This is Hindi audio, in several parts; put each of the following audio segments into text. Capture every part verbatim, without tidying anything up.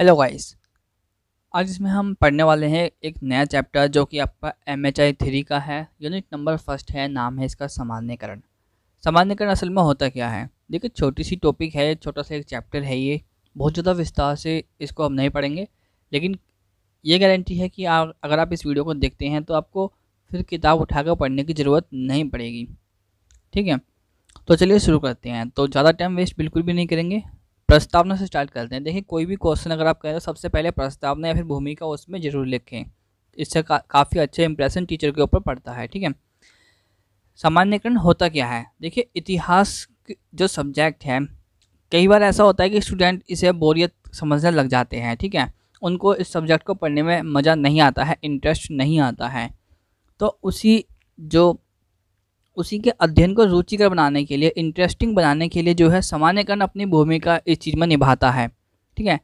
हेलो गाइस, आज इसमें हम पढ़ने वाले हैं एक नया चैप्टर जो कि आपका एम एच आई थ्री का है। यूनिट नंबर फर्स्ट है, नाम है इसका सामान्यकरण। सामान्यकरण असल में होता क्या है? देखिए, छोटी सी टॉपिक है, छोटा सा एक चैप्टर है, ये बहुत ज़्यादा विस्तार से इसको हम नहीं पढ़ेंगे, लेकिन ये गारंटी है कि आप अगर आप इस वीडियो को देखते हैं तो आपको फिर किताब उठा कर पढ़ने की ज़रूरत नहीं पड़ेगी। ठीक है, तो चलिए शुरू करते हैं। तो ज़्यादा टाइम वेस्ट बिल्कुल भी नहीं करेंगे, प्रस्तावना से स्टार्ट करते हैं। देखिए, कोई भी क्वेश्चन अगर आप करें तो सबसे पहले प्रस्तावना या फिर भूमिका उसमें जरूर लिखें, इससे का, काफ़ी अच्छे इंप्रेशन टीचर के ऊपर पड़ता है। ठीक है, सामान्यकरण होता क्या है? देखिए, इतिहास जो सब्जेक्ट है, कई बार ऐसा होता है कि स्टूडेंट इसे बोरियत समझने लग जाते हैं। ठीक है, उनको इस सब्जेक्ट को पढ़ने में मज़ा नहीं आता है, इंटरेस्ट नहीं आता है। तो उसी जो उसी के अध्ययन को रुचिकर बनाने के लिए, इंटरेस्टिंग बनाने के लिए जो है सामान्यकरण अपनी भूमिका इस चीज़ में निभाता है। ठीक है,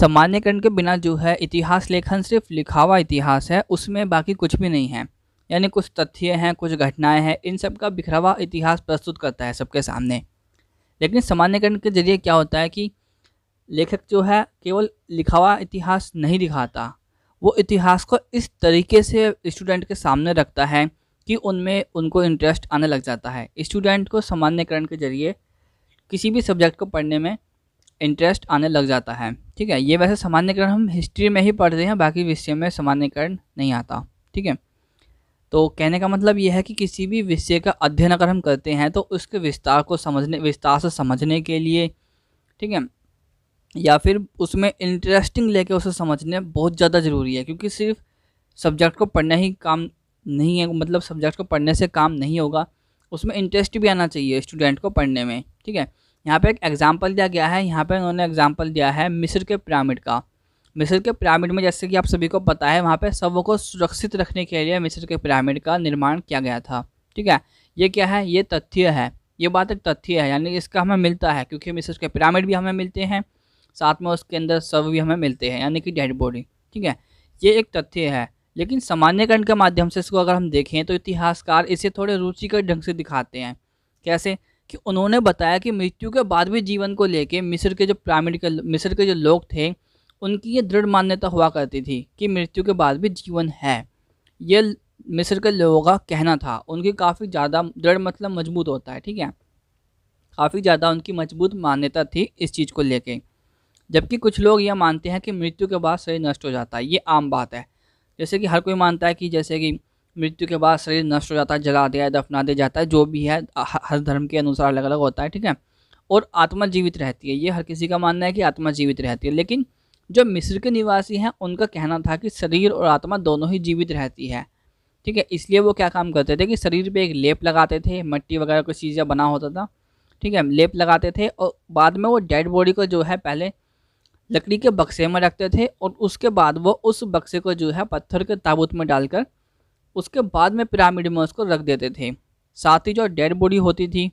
सामान्यकरण के बिना जो है इतिहास लेखन सिर्फ लिखा हुआ इतिहास है, उसमें बाकी कुछ भी नहीं है। यानी कुछ तथ्य हैं, कुछ घटनाएं हैं, इन सब का बिखरा हुआ इतिहास प्रस्तुत करता है सबके सामने। लेकिन सामान्यकरण के जरिए क्या होता है कि लेखक जो है केवल लिखा हुआ इतिहास नहीं दिखाता, वो इतिहास को इस तरीके से स्टूडेंट के सामने रखता है कि उनमें उनको इंटरेस्ट आने लग जाता है। स्टूडेंट को सामान्यकरण के जरिए किसी भी सब्जेक्ट को पढ़ने में इंटरेस्ट आने लग जाता है। ठीक है, ये वैसे सामान्यकरण हम हिस्ट्री में ही पढ़ते हैं, बाकी विषय में सामान्यकरण नहीं आता। ठीक है, तो कहने का मतलब यह है कि किसी भी विषय का अध्ययन अगर हम करते हैं तो उसके विस्तार को समझने विस्तार से समझने के लिए, ठीक है, या फिर उसमें इंटरेस्टिंग लेके उसे समझने बहुत ज़्यादा ज़रूरी है। क्योंकि सिर्फ सब्जेक्ट को पढ़ना ही काम नहीं है, मतलब सब्जेक्ट को पढ़ने से काम नहीं होगा, उसमें इंटरेस्ट भी आना चाहिए स्टूडेंट को पढ़ने में। ठीक है, यहाँ पे एक एग्जांपल दिया गया है, यहाँ पे उन्होंने एग्जांपल दिया है मिस्र के पिरामिड का। मिस्र के पिरामिड में, जैसे कि आप सभी को पता है, वहाँ पे शवों को सुरक्षित रखने के लिए मिस्र के पिरामिड का निर्माण किया गया था। ठीक है, ये क्या है? ये तथ्य है, ये बात एक तथ्य है, यानी इसका हमें मिलता है, क्योंकि मिस्र के पिरामिड भी हमें मिलते हैं, साथ में उसके अंदर शव भी हमें मिलते हैं, यानी कि डेड बॉडी। ठीक है, ये एक तथ्य है। लेकिन सामान्यकरण के माध्यम से इसको अगर हम देखें तो इतिहासकार इसे थोड़े रुचिकर ढंग से दिखाते हैं। कैसे कि उन्होंने बताया कि मृत्यु के बाद भी जीवन को लेके मिस्र के जो पिरामिड के मिस्र के जो लोग थे, उनकी ये दृढ़ मान्यता हुआ करती थी कि मृत्यु के बाद भी जीवन है। ये मिस्र के लोगों का कहना था, उनकी काफ़ी ज़्यादा दृढ़, मतलब मजबूत होता है, ठीक है, काफ़ी ज़्यादा उनकी मजबूत मान्यता थी इस चीज़ को लेके। जबकि कुछ लोग यह मानते हैं कि मृत्यु के बाद शरीर नष्ट हो जाता है, ये आम बात है। जैसे कि हर कोई मानता है कि जैसे कि मृत्यु के बाद शरीर नष्ट हो जाता है, जला दिया, दफना दिया जाता है, जो भी है, हर धर्म के अनुसार अलग अलग होता है। ठीक है, और आत्मा जीवित रहती है, ये हर किसी का मानना है कि आत्मा जीवित रहती है। लेकिन जो मिस्र के निवासी हैं, उनका कहना था कि शरीर और आत्मा दोनों ही जीवित रहती है। ठीक है, इसलिए वो क्या काम करते थे कि शरीर पर एक लेप लगाते थे, मिट्टी वगैरह कुछ चीज़ें बना होता था, ठीक है, लेप लगाते थे, और बाद में वो डेड बॉडी को जो है पहले लकड़ी के बक्से में रखते थे, और उसके बाद वो उस बक्से को जो है पत्थर के ताबूत में डालकर उसके बाद में पिरामिड में उसको रख देते थे। साथ ही जो डेड बॉडी होती थी,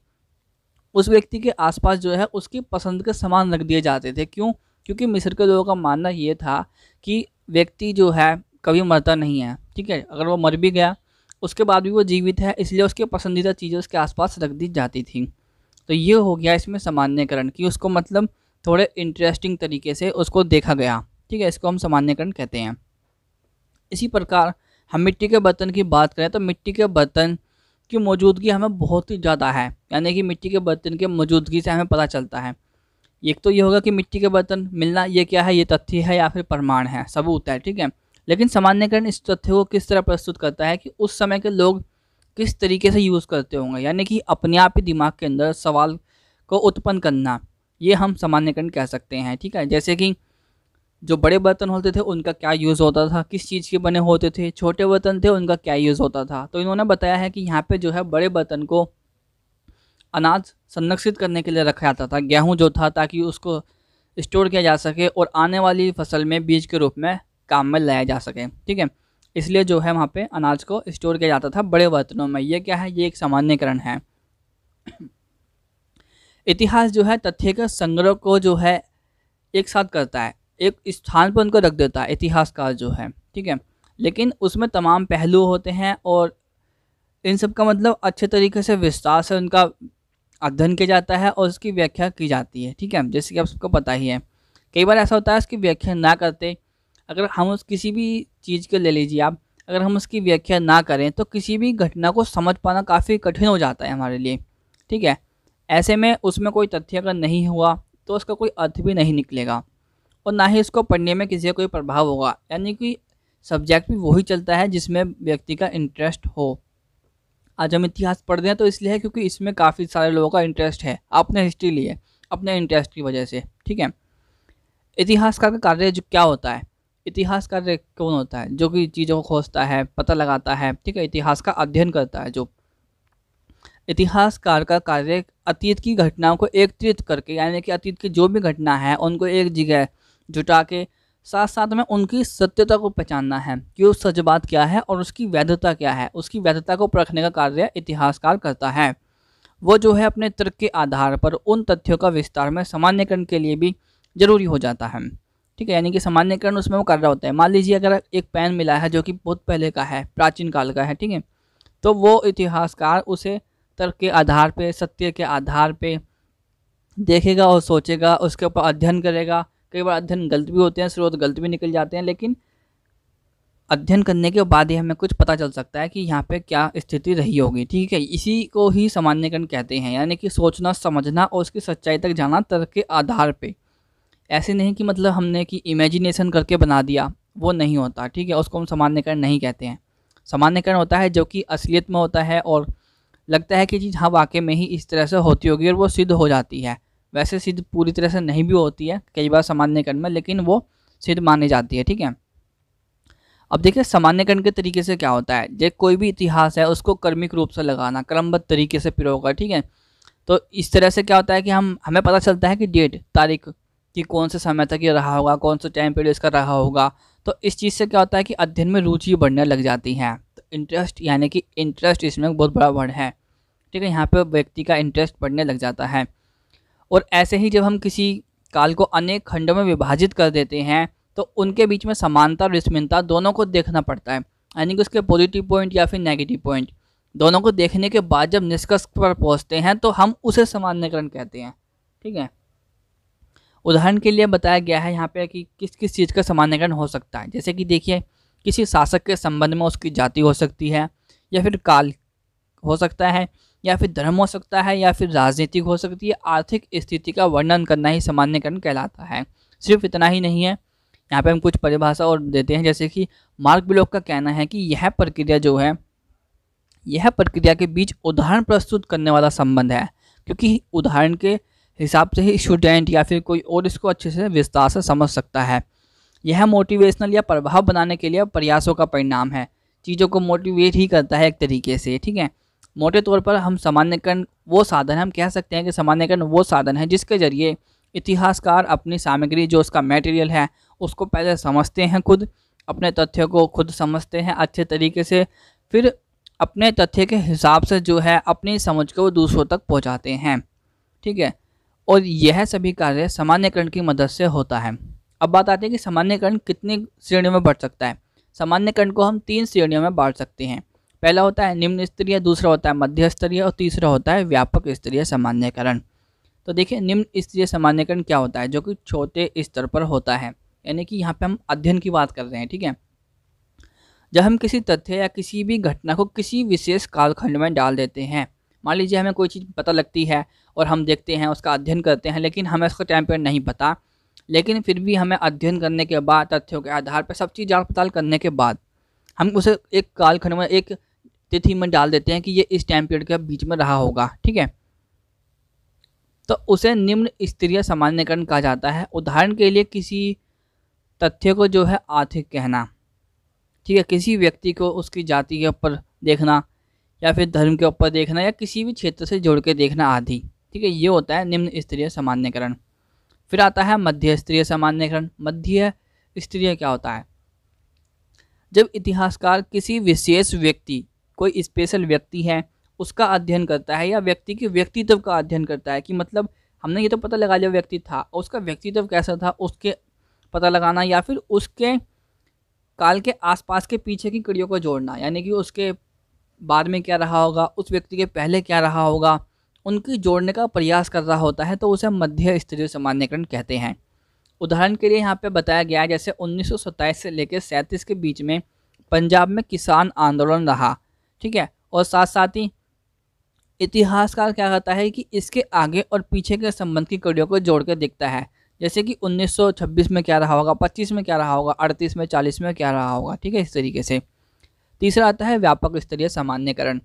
उस व्यक्ति के आसपास जो है उसकी पसंद के सामान रख दिए जाते थे। क्यों? क्योंकि मिस्र के लोगों का मानना ये था कि व्यक्ति जो है कभी मरता नहीं है। ठीक है, अगर वो मर भी गया उसके बाद भी वो जीवित है, इसलिए उसकी पसंदीदा चीज़ें उसके आसपास रख दी जाती थी। तो ये हो गया इसमें सामान्यकरण, कि उसको मतलब थोड़े इंटरेस्टिंग तरीके से उसको देखा गया। ठीक है, इसको हम सामान्यकरण कहते हैं। इसी प्रकार हम मिट्टी के बर्तन की बात करें तो मिट्टी के बर्तन की मौजूदगी हमें बहुत ही ज़्यादा है, यानी कि मिट्टी के बर्तन की मौजूदगी से हमें पता चलता है। एक तो ये होगा कि मिट्टी के बर्तन मिलना, ये क्या है? ये तथ्य है या फिर प्रमाण है, सबूत है। ठीक है, लेकिन सामान्यकरण इस तथ्य को किस तरह प्रस्तुत करता है कि उस समय के लोग किस तरीके से यूज़ करते होंगे, यानी कि अपने आप ही दिमाग के अंदर सवाल को उत्पन्न करना, ये हम सामान्यकरण कह सकते हैं। ठीक है, जैसे कि जो बड़े बर्तन होते थे उनका क्या यूज़ होता था, किस चीज़ के बने होते थे, छोटे बर्तन थे उनका क्या यूज़ होता था। तो इन्होंने बताया है कि यहाँ पे जो है बड़े बर्तन को अनाज संरक्षित करने के लिए रखा जाता था, गेहूँ जो था, ताकि उसको स्टोर किया जा सके और आने वाली फसल में बीज के रूप में काम में लाया जा सके। ठीक है, इसलिए जो है वहाँ पर अनाज को स्टोर किया जाता था बड़े बर्तनों में। ये क्या है? ये एक सामान्यकरण है। इतिहास जो है तथ्य के संग्रह को जो है एक साथ करता है, एक स्थान पर उनको रख देता है इतिहासकार जो है। ठीक है, लेकिन उसमें तमाम पहलू होते हैं और इन सब का मतलब अच्छे तरीके से विस्तार से उनका अध्ययन किया जाता है और उसकी व्याख्या की जाती है। ठीक है, जैसे कि आप सबको पता ही है कई बार ऐसा होता है उसकी व्याख्या ना करते, अगर हम उस किसी भी चीज़ को ले लीजिए आप, अगर हम उसकी व्याख्या ना करें तो किसी भी घटना को समझ पाना काफ़ी कठिन हो जाता है हमारे लिए, ठीक है। ऐसे में उसमें कोई तथ्य अगर नहीं हुआ तो उसका कोई अर्थ भी नहीं निकलेगा और ना ही उसको पढ़ने में किसी का कोई प्रभाव होगा, यानी कि सब्जेक्ट भी वही चलता है जिसमें व्यक्ति का इंटरेस्ट हो। आज हम इतिहास पढ़ रहे हैं तो इसलिए है क्योंकि इसमें काफ़ी सारे लोगों का इंटरेस्ट है, आपने हिस्ट्री ली है अपने इंटरेस्ट की वजह से, ठीक है। इतिहासकार का कार्य जो क्या होता है, इतिहासकार कौन होता है, जो कि चीज़ों को खोजता है, पता लगाता है, ठीक है, इतिहास का अध्ययन करता है। जो इतिहासकार का कार्य अतीत की घटनाओं को एकत्रित करके, यानी कि अतीत की जो भी घटना है उनको एक जगह जुटा के साथ साथ में उनकी सत्यता को पहचानना है कि वो सच बात क्या है और उसकी वैधता क्या है, उसकी वैधता को परखने का कार्य इतिहासकार करता है। वो जो है अपने तर्क के आधार पर उन तथ्यों का विस्तार में सामान्यकरण के लिए भी ज़रूरी हो जाता है, ठीक है, यानी कि सामान्यकरण उसमें वो कर रहा होता है। मान लीजिए अगर एक पेन मिला है जो कि बहुत पहले का है, प्राचीन काल का है, ठीक है, तो वो इतिहासकार उसे तर्क के आधार पे, सत्य के आधार पे देखेगा और सोचेगा, उसके ऊपर अध्ययन करेगा। कई बार अध्ययन गलत भी होते हैं, स्रोत गलत भी निकल जाते हैं, लेकिन अध्ययन करने के बाद ही हमें कुछ पता चल सकता है कि यहाँ पे क्या स्थिति रही होगी, ठीक है। इसी को ही सामान्यकरण कहते हैं, यानी कि सोचना, समझना और उसकी सच्चाई तक जाना तर्क के आधार पर। ऐसे नहीं कि मतलब हमने कि इमेजिनेशन करके बना दिया, वो नहीं होता, ठीक है, उसको हम सामान्यकरण नहीं कहते हैं। सामान्यकरण होता है जो कि असलियत में होता है और लगता है कि चीज़ हाँ वाकई में ही इस तरह से होती होगी और वो सिद्ध हो जाती है। वैसे सिद्ध पूरी तरह से नहीं भी होती है कई बार सामान्यकरण में, लेकिन वो सिद्ध मानी जाती है, ठीक है। अब देखिए सामान्यकरण के तरीके से क्या होता है, जो कोई भी इतिहास है उसको क्रमिक रूप से लगाना, क्रमबद्ध तरीके से पिरोगा, ठीक है। तो इस तरह से क्या होता है कि हम हमें पता चलता है कि डेट, तारीख कि कौन से समय तक ये रहा होगा, कौन सा टाइम पीरियड इसका रहा होगा। तो इस चीज़ से क्या होता है कि अध्ययन में रुचि बढ़ने लग जाती है। तो इंटरेस्ट, यानी कि इंटरेस्ट इसमें बहुत बड़ा वर्ड है, ठीक है, यहाँ पे व्यक्ति का इंटरेस्ट बढ़ने लग जाता है। और ऐसे ही जब हम किसी काल को अनेक खंडों में विभाजित कर देते हैं तो उनके बीच में समानता और विषमता दोनों को देखना पड़ता है, यानी कि उसके पॉजिटिव पॉइंट या फिर नेगेटिव पॉइंट दोनों को देखने के बाद जब निष्कर्ष पर पहुँचते हैं तो हम उसे सामान्यकरण कहते हैं, ठीक है। उदाहरण के लिए बताया गया है यहाँ पे कि किस किस चीज़ का सामान्यकरण हो सकता है, जैसे कि देखिए किसी शासक के संबंध में उसकी जाति हो सकती है, या फिर काल हो सकता है, या फिर धर्म हो सकता है, या फिर राजनीतिक हो सकती है। आर्थिक स्थिति का वर्णन करना ही सामान्यकरण कहलाता है। सिर्फ इतना ही नहीं है, यहाँ पे हम कुछ परिभाषा और देते हैं, जैसे कि मार्क ब्लॉक का कहना है कि यह प्रक्रिया जो है, यह प्रक्रिया के बीच उदाहरण प्रस्तुत करने वाला संबंध है, क्योंकि उदाहरण के हिसाब से ही स्टूडेंट या फिर कोई और इसको अच्छे से विस्तार से समझ सकता है। यह मोटिवेशनल या प्रभाव बनाने के लिए प्रयासों का परिणाम है, चीज़ों को मोटिवेट ही करता है एक तरीके से, ठीक है। मोटे तौर पर हम सामान्यकरण वो साधन, हम कह सकते हैं कि सामान्यकरण वो साधन है जिसके जरिए इतिहासकार अपनी सामग्री, जो उसका मटेरियल है, उसको पहले समझते हैं, खुद अपने तथ्य को खुद समझते हैं अच्छे तरीके से, फिर अपने तथ्य के हिसाब से जो है अपनी समझ को दूसरों तक पहुँचाते हैं, ठीक है। और यह सभी कार्य सामान्यकरण की मदद से होता है। अब बात आती है कि सामान्यकरण कितनी श्रेणियों में बढ़ सकता है। सामान्यकरण को हम तीन श्रेणियों में बांट सकते हैं। पहला होता है निम्न स्तरीय, दूसरा होता है मध्य स्तरीय और तीसरा होता है व्यापक स्तरीय सामान्यकरण। तो देखिए निम्न स्तरीय सामान्यकरण क्या होता है, जो कि छोटे स्तर पर होता है, यानी कि यहाँ पर हम अध्ययन की बात कर रहे हैं, ठीक है। जब हम किसी तथ्य या किसी भी घटना को किसी विशेष कालखंड में डाल देते हैं, मान लीजिए हमें कोई चीज़ पता लगती है और हम देखते हैं, उसका अध्ययन करते हैं, लेकिन हमें उसका टाइम पीरियड नहीं पता, लेकिन फिर भी हमें अध्ययन करने के बाद, तथ्यों के आधार पर सब चीज़ जांच पड़ताल करने के बाद हम उसे एक कालखंड में, एक तिथि में डाल देते हैं कि ये इस टाइम पीरियड के बीच में रहा होगा, ठीक है। तो उसे निम्न स्तरीय सामान्यकरण कहा जाता है। उदाहरण के लिए किसी तथ्य को जो है आर्थिक कहना, ठीक है, किसी व्यक्ति को उसकी जाति के ऊपर देखना या फिर धर्म के ऊपर देखना या किसी भी क्षेत्र से जोड़ के देखना आदि, ठीक है, ये होता है निम्न स्तरीय सामान्यकरण। फिर आता है मध्य स्तरीय सामान्यकरण। मध्य स्तरीय क्या होता है, जब इतिहासकार किसी विशेष व्यक्ति, कोई स्पेशल व्यक्ति है, उसका अध्ययन करता है या व्यक्ति के व्यक्तित्व का अध्ययन करता है, कि मतलब हमने ये तो पता लगा लिया व्यक्ति था, उसका व्यक्तित्व कैसा था, उसके पता लगाना या फिर उसके काल के आसपास के पीछे की कड़ियों को जोड़ना, यानी कि उसके बाद में क्या रहा होगा, उस व्यक्ति के पहले क्या रहा होगा, उनकी जोड़ने का प्रयास कर रहा होता है, तो उसे मध्य स्तरीय सामान्यकरण कहते हैं। उदाहरण के लिए यहाँ पे बताया गया है जैसे उन्नीस सौ सत्ताईस से लेकर सैंतीस के बीच में पंजाब में किसान आंदोलन रहा, ठीक है। और साथ साथ ही इतिहासकार क्या कहता है कि इसके आगे और पीछे के संबंध की कड़ियों को जोड़ कर देखता है, जैसे कि उन्नीस सौ छब्बीस में क्या रहा होगा, पच्चीस में क्या रहा होगा, अड़तीस में, चालीस में क्या रहा होगा, ठीक है, इस तरीके से। तीसरा आता है व्यापक स्तरीय सामान्यकरण।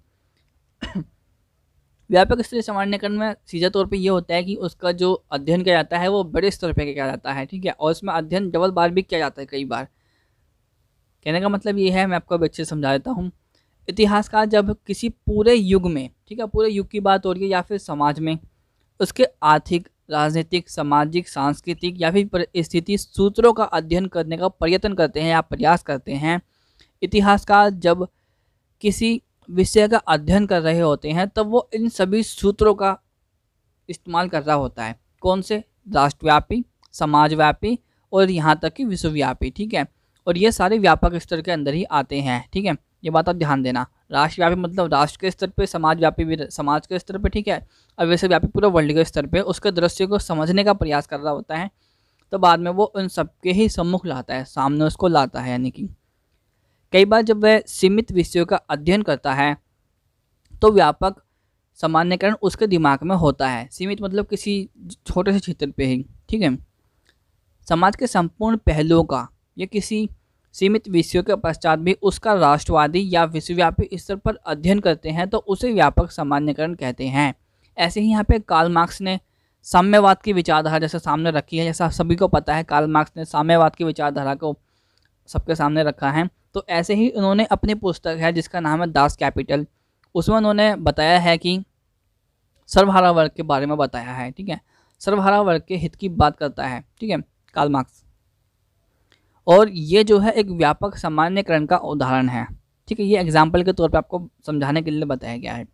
व्यापक स्तरीय सामान्यकरण में सीधा तौर पे ये होता है कि उसका जो अध्ययन किया जाता है वो बड़े स्तर पर किया जाता है, ठीक है, और उसमें अध्ययन डबल बार भी किया जाता है कई बार। कहने का मतलब ये है, मैं आपको अब अच्छे से समझा देता हूँ। इतिहासकार जब किसी पूरे युग में, ठीक है, पूरे युग की बात हो रही है या फिर समाज में, उसके आर्थिक, राजनीतिक, सामाजिक, सांस्कृतिक या फिर परिस्थिति सूत्रों का अध्ययन करने का प्रयत्न करते हैं या प्रयास करते हैं। इतिहासकार जब किसी विषय का अध्ययन कर रहे होते हैं तब वो इन सभी सूत्रों का इस्तेमाल कर रहा होता है। कौन से? राष्ट्रव्यापी, समाजव्यापी और यहाँ तक कि विश्वव्यापी, ठीक है। और ये सारे व्यापक स्तर के अंदर ही आते हैं, ठीक है, ये बात आप ध्यान देना। राष्ट्रव्यापी मतलब राष्ट्र के स्तर पे, समाजव्यापी भी समाज के स्तर पे, ठीक है, और विश्वव्यापी पूरे वर्ल्ड के स्तर पे उसके दृश्य को समझने का प्रयास कर रहा होता है। तो बाद में वो उन सबके ही सम्मुख लाता है, सामने उसको लाता है। यानी कि कई बार जब वह सीमित विषयों का अध्ययन करता है तो व्यापक सामान्यकरण उसके दिमाग में होता है। सीमित मतलब किसी छोटे से क्षेत्र पर ही, ठीक है। समाज के संपूर्ण पहलुओं का या किसी सीमित विषयों के पश्चात भी उसका राष्ट्रवादी या विश्वव्यापी स्तर पर अध्ययन करते हैं तो उसे व्यापक सामान्यकरण कहते हैं। ऐसे ही यहाँ पे कार्ल मार्क्स ने साम्यवाद की विचारधारा जैसे सामने रखी है, जैसा सभी को पता है कार्ल मार्क्स ने साम्यवाद की विचारधारा को सबके सामने रखा है। तो ऐसे ही उन्होंने अपनी पुस्तक है जिसका नाम है दास कैपिटल, उसमें उन्होंने बताया है कि सर्वहारा वर्ग के बारे में बताया है, ठीक है, सर्वहारा वर्ग के हित की बात करता है, ठीक है, कार्ल मार्क्स। और ये जो है एक व्यापक सामान्यकरण का उदाहरण है, ठीक है, ये एग्जाम्पल के तौर पे आपको समझाने के लिए बताया गया है।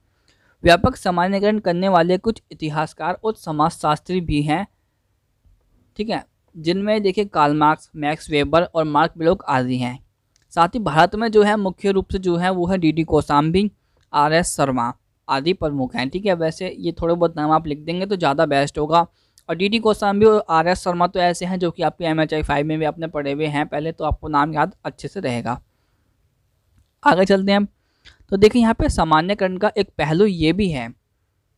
व्यापक सामान्यकरण करने वाले कुछ इतिहासकार और समाजशास्त्री भी हैं, ठीक है, जिनमें देखिए कार्ल मार्क्स, मैक्स वेबर और मार्क ब्लॉक आदि हैं। साथ ही भारत में जो है मुख्य रूप से जो है वो है D D Kosambi, R S Sharma आदि प्रमुख हैं, ठीक है। वैसे ये थोड़े बहुत नाम आप लिख देंगे तो ज़्यादा बेस्ट होगा। और डी डी कोसाम्बी और आर एस शर्मा तो ऐसे हैं जो कि आपके एम एच आई फाइव में भी आपने पढ़े हुए हैं पहले, तो आपको नाम याद अच्छे से रहेगा। आगे चलते हैं तो देखिए यहाँ पे सामान्यकरण का एक पहलू ये भी है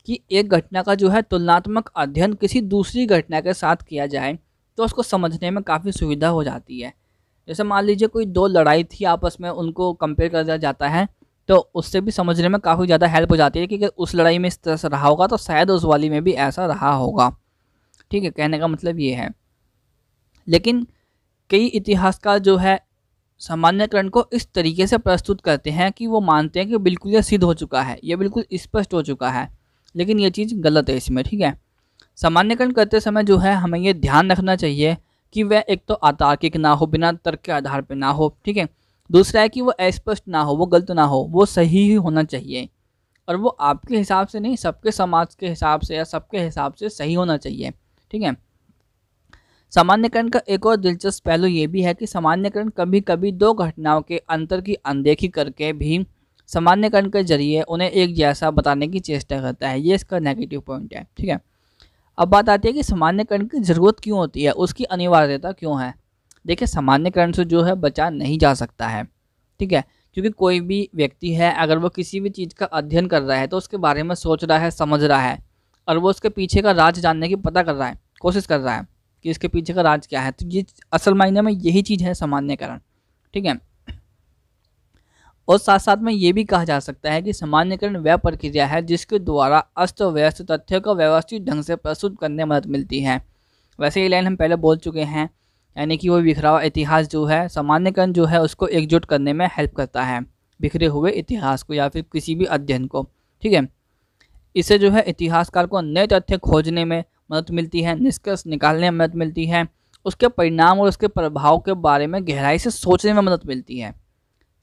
कि एक घटना का जो है तुलनात्मक अध्ययन किसी दूसरी घटना के साथ किया जाए तो उसको समझने में काफ़ी सुविधा हो जाती है। जैसे मान लीजिए कोई दो लड़ाई थी आपस में, उनको कंपेयर कर दिया जाता है तो उससे भी समझने में काफ़ी ज़्यादा हेल्प हो जाती है कि उस लड़ाई में इस तरह से रहा होगा तो शायद उस वाली में भी ऐसा रहा होगा, ठीक है, कहने का मतलब ये है। लेकिन कई इतिहासकार जो है सामान्यकरण को इस तरीके से प्रस्तुत करते हैं कि वो मानते हैं कि बिल्कुल ये सिद्ध हो चुका है, ये बिल्कुल स्पष्ट हो चुका है, लेकिन ये चीज़ गलत है इसमें, ठीक है। सामान्यकरण करते समय जो है हमें ये ध्यान रखना चाहिए कि वह एक तो अतार्किक ना हो, बिना तर्क के आधार पर ना हो, ठीक है। दूसरा है कि वो अस्पष्ट ना हो, वो गलत ना हो, वो सही ही होना चाहिए, और वो आपके हिसाब से नहीं, सबके समाज के हिसाब से या सबके हिसाब से सही होना चाहिए, ठीक है। सामान्यकरण का एक और दिलचस्प पहलू ये भी है कि सामान्यकरण कभी कभी दो घटनाओं के अंतर की अनदेखी करके भी सामान्यकरण के जरिए उन्हें एक जैसा बताने की चेष्टा करता है। ये इसका नेगेटिव पॉइंट है, ठीक है। अब बात आती है कि सामान्यकरण की ज़रूरत क्यों होती है, उसकी अनिवार्यता क्यों है। देखिए सामान्यकरण से जो है बचा नहीं जा सकता है, ठीक है, क्योंकि कोई भी व्यक्ति है अगर वो किसी भी चीज़ का अध्ययन कर रहा है तो उसके बारे में सोच रहा है, समझ रहा है, और वो उसके पीछे का राज जानने की पता कर रहा है, कोशिश कर रहा है कि इसके पीछे का राज क्या है। तो ये असल मायने में यही चीज़ है सामान्यकरण, ठीक है। और साथ साथ में ये भी कहा जा सकता है कि सामान्यकरण वह प्रक्रिया है जिसके द्वारा अस्त व्यस्त तथ्य को व्यवस्थित ढंग से प्रस्तुत करने में मदद मिलती है। वैसे ये लाइन हम पहले बोल चुके हैं, यानी कि वो बिखरा हुआ इतिहास जो है, सामान्यकरण जो है उसको एकजुट करने में हेल्प करता है, बिखरे हुए इतिहास को या फिर किसी भी अध्ययन को, ठीक है। इससे जो है इतिहासकार को नए तथ्य खोजने में मदद मिलती है, निष्कर्ष निकालने में मदद मिलती है, उसके परिणाम और उसके प्रभाव के बारे में गहराई से सोचने में मदद मिलती है।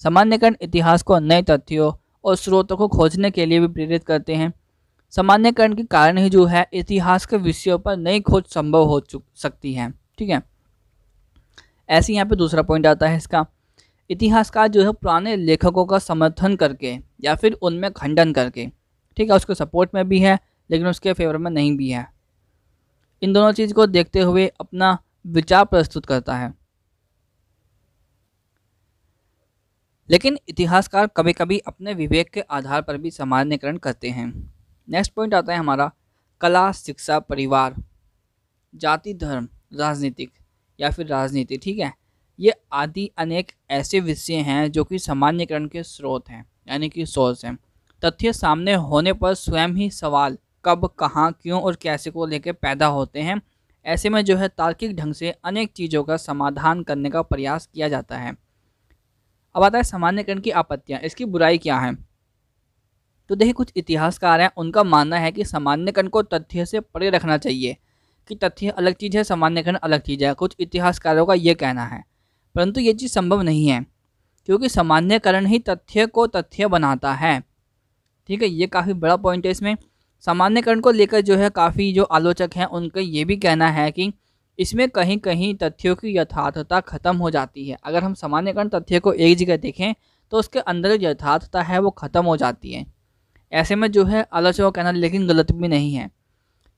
सामान्यकरण इतिहास को नए तथ्यों और स्रोतों को खोजने के लिए भी प्रेरित करते हैं। सामान्यकरण के कारण ही जो है इतिहास के विषयों पर नई खोज संभव हो सकती है, ठीक है। ऐसे यहाँ पे दूसरा पॉइंट आता है इसका, इतिहासकार जो है पुराने लेखकों का समर्थन करके या फिर उनमें खंडन करके, ठीक है, उसके सपोर्ट में भी है लेकिन उसके फेवर में नहीं भी है। इन दोनों चीज़ को देखते हुए अपना विचार प्रस्तुत करता है। लेकिन इतिहासकार कभी कभी अपने विवेक के आधार पर भी सामान्यकरण करते हैं। नेक्स्ट पॉइंट आता है हमारा कला, शिक्षा, परिवार, जाति, धर्म, राजनीतिक या फिर राजनीति, ठीक है। ये आदि अनेक ऐसे विषय हैं जो कि सामान्यकरण के स्रोत हैं, यानी कि सोर्स हैं। तथ्य सामने होने पर स्वयं ही सवाल कब, कहाँ, क्यों और कैसे को लेकर पैदा होते हैं। ऐसे में जो है तार्किक ढंग से अनेक चीज़ों का समाधान करने का प्रयास किया जाता है। अब आता है सामान्यकरण की आपत्तियाँ, इसकी बुराई क्या है। तो देखिए, कुछ इतिहासकार हैं, उनका मानना है कि सामान्यकरण को तथ्य से परे रखना चाहिए, कि तथ्य अलग चीज़ है, सामान्यकरण अलग चीज़ है। कुछ इतिहासकारों का ये कहना है, परंतु ये चीज़ संभव नहीं है, क्योंकि सामान्यकरण ही तथ्य को तथ्य बनाता है, ठीक है। ये काफ़ी बड़ा पॉइंट है। इसमें सामान्यकरण को लेकर जो है काफ़ी जो आलोचक हैं, उनका ये भी कहना है कि इसमें कहीं कहीं तथ्यों की यथार्थता खत्म हो जाती है। अगर हम सामान्यकरण तथ्य को एक जगह देखें तो उसके अंदर जो यथार्थता है वो खत्म हो जाती है। ऐसे में जो है आलोचकों का कहना लेकिन गलत भी नहीं है,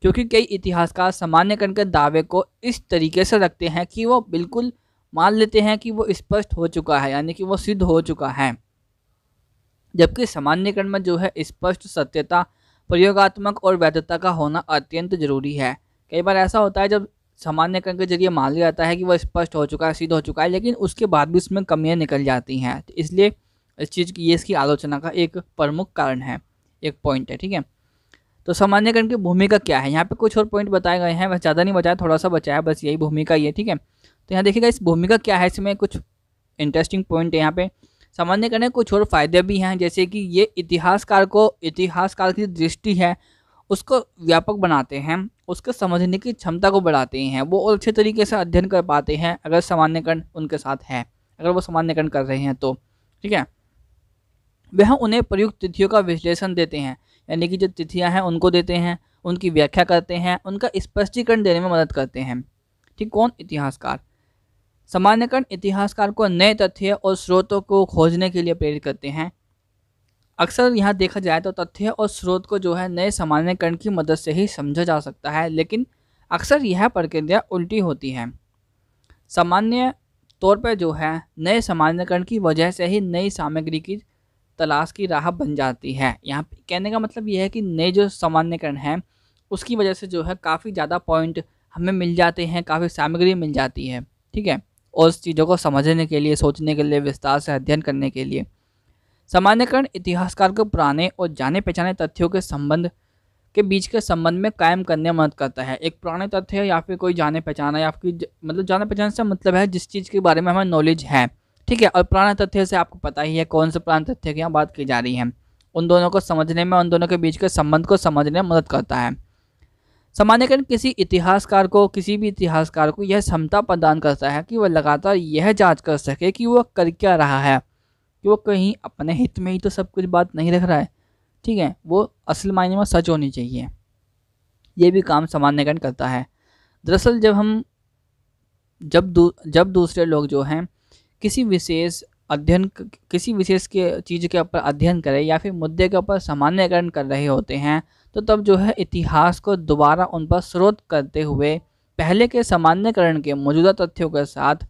क्योंकि कई इतिहासकार सामान्यकरण के दावे को इस तरीके से रखते हैं कि वो बिल्कुल मान लेते हैं कि वो स्पष्ट हो चुका है, यानी कि वो सिद्ध हो चुका है। जबकि सामान्यकरण में जो है स्पष्ट सत्यता, प्रयोगात्मक और वैधता का होना अत्यंत जरूरी है। कई बार ऐसा होता है जब सामान्यकरण के जरिए मान लिया जाता है कि वह स्पष्ट हो चुका है, सिद्ध हो चुका है, लेकिन उसके बाद भी उसमें कमियां निकल जाती हैं। तो इसलिए इस चीज़ की, ये इसकी आलोचना का एक प्रमुख कारण है, एक पॉइंट है, ठीक है। तो सामान्यकरण की भूमिका क्या है, यहाँ पे कुछ और पॉइंट बताए गए हैं, वह ज़्यादा नहीं बचाया, थोड़ा सा बचाया, बस यही भूमिका ये, ठीक है। तो यहाँ देखिएगा इस भूमिका क्या है, इसमें कुछ इंटरेस्टिंग पॉइंट है। यहाँ पे सामान्यकरण के कुछ और फ़ायदे भी हैं, जैसे कि ये इतिहासकार को, इतिहासकार की दृष्टि है उसको व्यापक बनाते हैं, उसके समझने की क्षमता को बढ़ाते हैं, वो और अच्छे तरीके से अध्ययन कर पाते हैं अगर सामान्यकरण उनके साथ है, अगर वो सामान्यकरण कर रहे हैं तो, ठीक है। वह उन्हें प्रयुक्त तिथियों का विश्लेषण देते हैं, यानी कि जो तिथियां हैं उनको देते हैं, उनकी व्याख्या करते हैं, उनका स्पष्टीकरण देने में मदद करते हैं, ठीक। कौन? इतिहासकार। सामान्यकरण इतिहासकार को नए तथ्य और स्रोतों को खोजने के लिए प्रेरित करते हैं। अक्सर यहाँ देखा जाए तो तथ्य और स्रोत को जो है नए सामान्यकरण की मदद से ही समझा जा सकता है, लेकिन अक्सर यह प्रक्रिया उल्टी होती है। सामान्य तौर पर जो है नए सामान्यकरण की वजह से ही नई सामग्री की तलाश की राह बन जाती है। यहाँ पे कहने का मतलब यह है कि नए जो सामान्यकरण है उसकी वजह से जो है काफ़ी ज़्यादा पॉइंट हमें मिल जाते हैं, काफ़ी सामग्री मिल जाती है, ठीक है, और उस चीज़ों को समझने के लिए, सोचने के लिए, विस्तार से अध्ययन करने के लिए। सामान्यकरण इतिहासकार को पुराने और जाने पहचाने तथ्यों के संबंध के बीच के संबंध में कायम करने में मदद करता है। एक पुराने तथ्य या फिर कोई जाने पहचाना, या फिर मतलब जाने पहचान से मतलब है जिस चीज़ के बारे में हमें नॉलेज है, ठीक है, और पुराने तथ्य से आपको पता ही है कौन से पुराने तथ्य की यहाँ बात की जा रही है। उन दोनों को समझने में, उन दोनों के बीच के संबंध को समझने में मदद करता है। सामान्यकरण किसी इतिहासकार को, किसी भी इतिहासकार को यह क्षमता प्रदान करता है कि वह लगातार यह जांच कर सके कि वह कर क्या रहा है, कि वो कहीं अपने हित में ही तो सब कुछ बात नहीं रख रहा है, ठीक है, वो असल मायने में सच होनी चाहिए। ये भी काम सामान्यकरण करता है। दरअसल जब हम जब दू, जब दूसरे लोग जो हैं किसी विशेष अध्ययन, किसी विशेष के चीज़ के ऊपर अध्ययन करें या फिर मुद्दे के ऊपर सामान्यकरण कर रहे होते हैं, तो तब जो है इतिहास को दोबारा उन पर स्रोत करते हुए पहले के सामान्यकरण के मौजूदा तथ्यों के साथ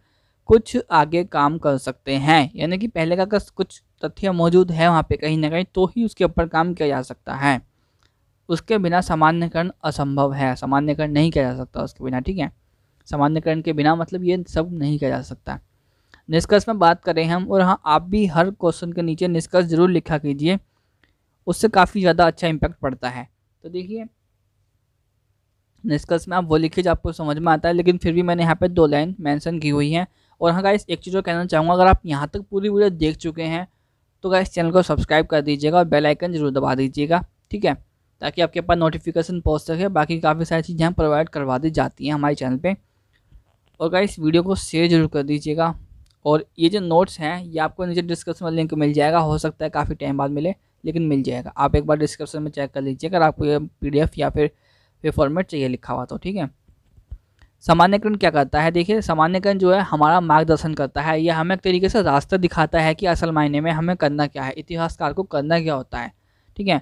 कुछ आगे काम कर सकते हैं। यानी कि पहले का कुछ तथ्य मौजूद है वहाँ पे कहीं ना कहीं, तो ही उसके ऊपर काम किया जा सकता है। उसके बिना सामान्यकरण असंभव है, सामान्यकरण नहीं किया जा सकता उसके बिना, ठीक है। सामान्यकरण के बिना मतलब ये सब नहीं किया जा सकता। निष्कर्ष में बात करें हम, और हाँ, आप भी हर क्वेश्चन के नीचे निष्कर्ष ज़रूर लिखा कीजिए, उससे काफ़ी ज़्यादा अच्छा इम्पैक्ट पड़ता है। तो देखिए निष्कर्ष में आप वो लिखिए जो आपको समझ में आता है, लेकिन फिर भी मैंने यहाँ पे दो लाइन मेंशन की हुई है। और हाँ गाइस, एक चीज़ और कहना चाहूँगा, अगर आप यहाँ तक पूरी वीडियो देख चुके हैं तो गाइस चैनल को सब्सक्राइब कर दीजिएगा और बेल आइकन जरूर दबा दीजिएगा, ठीक है, ताकि आपके पास नोटिफिकेशन पहुँच सके। बाकी काफ़ी सारी चीज़ें हम प्रोवाइड करवा दी जाती हैं हमारे चैनल पर। और गाइस वीडियो को शेयर जरूर कर दीजिएगा, और ये जो नोट्स हैं ये आपको नीचे डिस्क्रिप्शन में लिंक मिल जाएगा। हो सकता है काफ़ी टाइम बाद मिले, लेकिन मिल जाएगा, आप एक बार डिस्क्रिप्शन में चेक कर लीजिए अगर आपको ये पीडीएफ या फिर ये फॉर्मेट चाहिए लिखा हुआ तो, ठीक है। सामान्यकरण क्या करता है, देखिए सामान्यकरण जो है हमारा मार्गदर्शन करता है, यह हमें एक तरीके से रास्ता दिखाता है कि असल मायने में हमें करना क्या है, इतिहासकार को करना क्या होता है, ठीक है।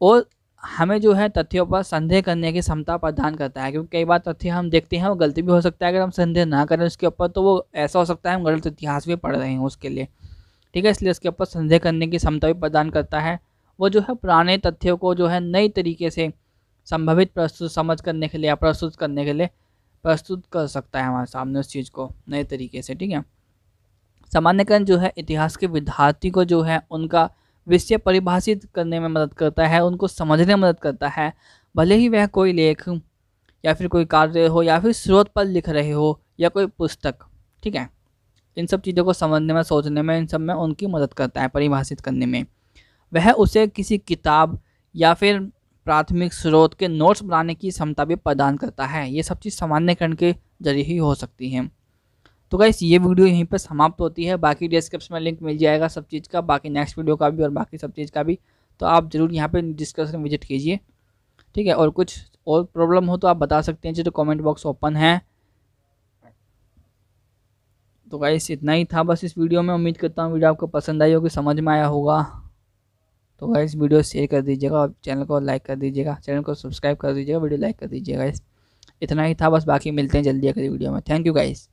और हमें जो है तथ्यों पर संदेह करने की क्षमता प्रदान करता है, क्योंकि कई बार तथ्य हम देखते हैं वो गलती भी हो सकता है, अगर हम संदेह ना करें उसके ऊपर तो वो ऐसा हो सकता है हम गलत इतिहास भी पढ़ रहे हैं उसके लिए, ठीक है। इसलिए इसके ऊपर संदेह करने की क्षमता भी प्रदान करता है। वो जो है पुराने तथ्यों को जो है नई तरीके से संभावित प्रस्तुत समझ करने के लिए या प्रस्तुत करने के लिए प्रस्तुत कर सकता है हमारे सामने उस चीज़ को नए तरीके से, ठीक है। सामान्यकरण जो है इतिहास के विद्यार्थी को जो है उनका विषय परिभाषित करने में मदद करता है, उनको समझने में मदद करता है, भले ही वह कोई लेख या फिर कोई कार्य हो या फिर स्रोत पर लिख रहे हो या कोई पुस्तक, ठीक है। इन सब चीज़ों को समझने में, सोचने में, इन सब में उनकी मदद करता है, परिभाषित करने में। वह उसे किसी किताब या फिर प्राथमिक स्रोत के नोट्स बनाने की क्षमता भी प्रदान करता है। ये सब चीज़ सामान्यकरण के जरिए ही हो सकती हैं। तो गाइस ये वीडियो यहीं पर समाप्त होती है, बाकी डिस्क्रिप्शन में लिंक मिल जाएगा सब चीज़ का, बाकी नेक्स्ट वीडियो का भी और बाकी सब चीज़ का भी। तो आप ज़रूर यहाँ पे डिस्क्रिप्शन विजिट कीजिए, ठीक है। और कुछ और प्रॉब्लम हो तो आप बता सकते हैं, जो तो कमेंट बॉक्स ओपन है। तो गाइस इतना ही था बस इस वीडियो में, उम्मीद करता हूँ वीडियो आपको पसंद आई होगी, समझ में आया होगा। तो गाइस वीडियो शेयर कर दीजिएगा और चैनल को लाइक कर दीजिएगा, चैनल को सब्सक्राइब कर दीजिएगा, वीडियो लाइक कर दीजिएगा। इतना ही था बस, बाकी मिलते हैं जल्दी अगली वीडियो में। Thank you guys.